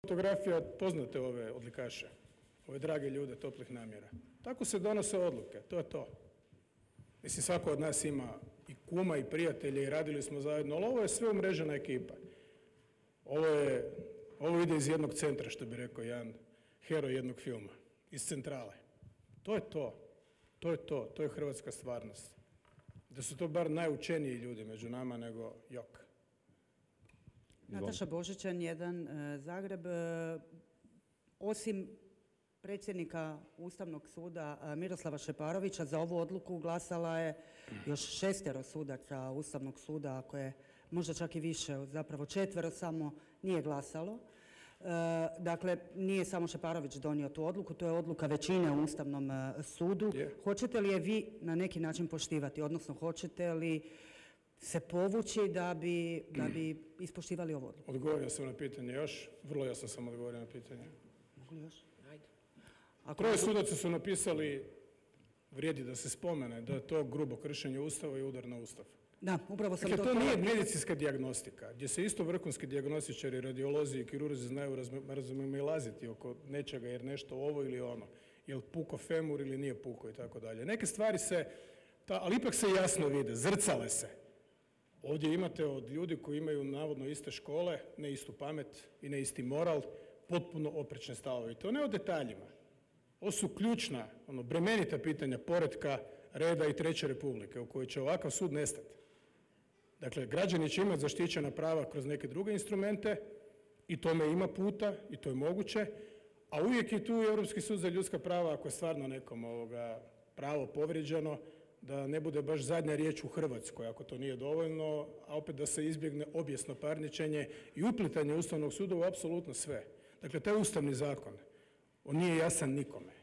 Fotografija poznate ove odlikaše, ove drage ljude toplih namjera. Tako se donose odluke, to je to. Mislim, svako od nas ima i kuma i prijatelje i radili smo zajedno, ali ovo je sve umrežena ekipa. Ovo ide iz jednog centra, što bi rekao jedan heroj jednog filma, iz centrale. To je to, to je to, to je hrvatska stvarnost. Da su to bar najučeniji ljudi među nama nego jok. Nataša Božićan, jedan Zagreb. Osim predsjednika Ustavnog suda Miroslava Šeparovića, za ovu odluku glasala je još 6 sudaca Ustavnog suda, ako je možda čak i više, zapravo 4 samo nije glasalo. Dakle, nije samo Šeparović donio tu odluku, to je odluka većine u Ustavnom sudu. Hoćete li je vi na neki način poštivati, odnosno hoćete li se povući da bi ispoštivali ovu odluku? Odgovorio sam na pitanje još, vrlo jasno sam odgovorio na pitanje. Mogu li još? Troje sudaca su napisali, vrijedi da se spomene, da je to grubo kršenje Ustava i udar na Ustav. Da, upravo sam to... To nije medicinska dijagnostika, gdje se isto vrhunski dijagnostičari, radiolozi i kirurzi znaju razmimoilaziti oko nečega, jer nešto ovo ili ono, je li puko femur ili nije puko i tako dalje. Neke stvari se, ali ipak se jasno vide, zrcale se. Ovdje imate od ljudi koji imaju navodno iste škole, ne istu pamet i ne isti moral, potpuno oprečne stavove. I to ne o detaljima. Ovo su ključna, bremenita pitanja poretka, reda i Treće republike u kojoj će ovakav sud nestati. Dakle, građani će imati zaštićena prava kroz neke druge instrumente i tome ima puta i to je moguće, a uvijek je tu Europski sud za ljudska prava ako je stvarno nekom pravo povrijeđeno, da ne bude baš zadnja riječ u Hrvatskoj, ako to nije dovoljno, a opet da se izbjegne obijesno parničenje i uplitanje Ustavnog suda u apsolutno sve. Dakle, taj ustavni zakon, on nije jasan nikome.